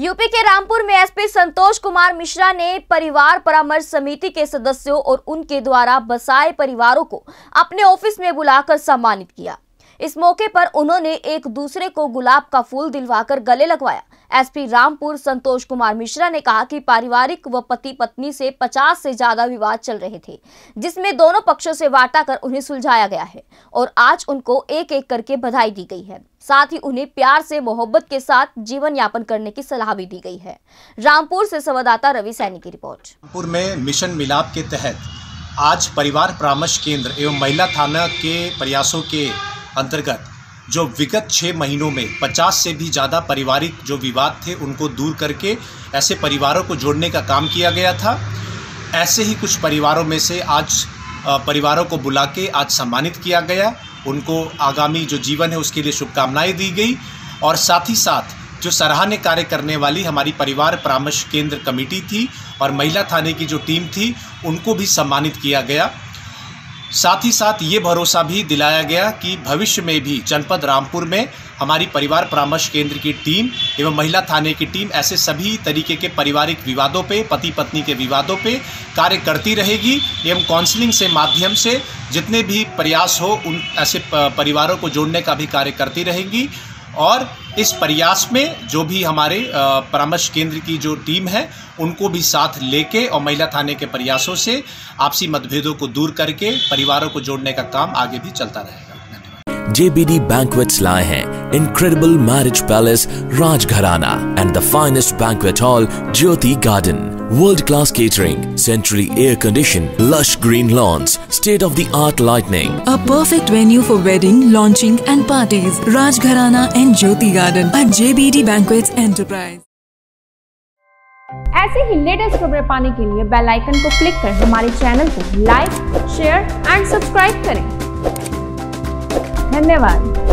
UP के रामपुर में SP संतोष कुमार मिश्रा ने परिवार परामर्श समिति के सदस्यों और उनके द्वारा बसाए परिवारों को अपने ऑफिस में बुलाकर सम्मानित किया। इस मौके पर उन्होंने एक दूसरे को गुलाब का फूल दिलवाकर गले लगवाया। एसपी रामपुर संतोष कुमार मिश्रा ने कहा कि पारिवारिक व पति पत्नी से 50 से ज्यादा विवाद चल रहे थे, जिसमें दोनों पक्षों से वार्ता कर उन्हें सुलझाया गया है और आज उनको एक एक करके बधाई दी गई है। साथ ही उन्हें प्यार से मोहब्बत के साथ जीवन यापन करने की सलाह भी दी गई है। रामपुर से संवाददाता रवि सैनी की रिपोर्ट। रामपुर में मिशन मिलाप के तहत आज परिवार परामर्श केंद्र एवं महिला थाना के प्रयासों के अंतर्गत जो विगत 6 महीनों में 50 से भी ज़्यादा पारिवारिक जो विवाद थे उनको दूर करके ऐसे परिवारों को जोड़ने का काम किया गया था। ऐसे ही कुछ परिवारों में से आज परिवारों को बुला के आज सम्मानित किया गया, उनको आगामी जो जीवन है उसके लिए शुभकामनाएं दी गई और साथ ही साथ जो सराहनीय कार्य करने वाली हमारी परिवार परामर्श केंद्र कमेटी थी और महिला थाने की जो टीम थी उनको भी सम्मानित किया गया। साथ ही साथ ये भरोसा भी दिलाया गया कि भविष्य में भी जनपद रामपुर में हमारी परिवार परामर्श केंद्र की टीम एवं महिला थाने की टीम ऐसे सभी तरीके के पारिवारिक विवादों पे, पति पत्नी के विवादों पे कार्य करती रहेगी एवं काउंसलिंग से माध्यम से जितने भी प्रयास हो उन ऐसे परिवारों को जोड़ने का भी कार्य करती रहेगी। और इस प्रयास में जो भी हमारे परामर्श केंद्र की जो टीम है उनको भी साथ लेके और महिला थाने के प्रयासों से आपसी मतभेदों को दूर करके परिवारों को जोड़ने का काम आगे भी चलता रहेगा। JBD Banquets लाए हैं Incredible Marriage Palace, Rajgharana and the finest banquet hall, Jyoti Garden. World-class catering, centrally air-conditioned, lush green lawns, state-of-the-art lighting. A perfect venue for wedding, launching and parties. Rajgharana and Jyoti Garden at JBD Banquets Enterprise. ऐसे ही latest खबरें पाने के लिए bell icon को click करें, हमारे channel को like, share and subscribe करें। धन्यवाद।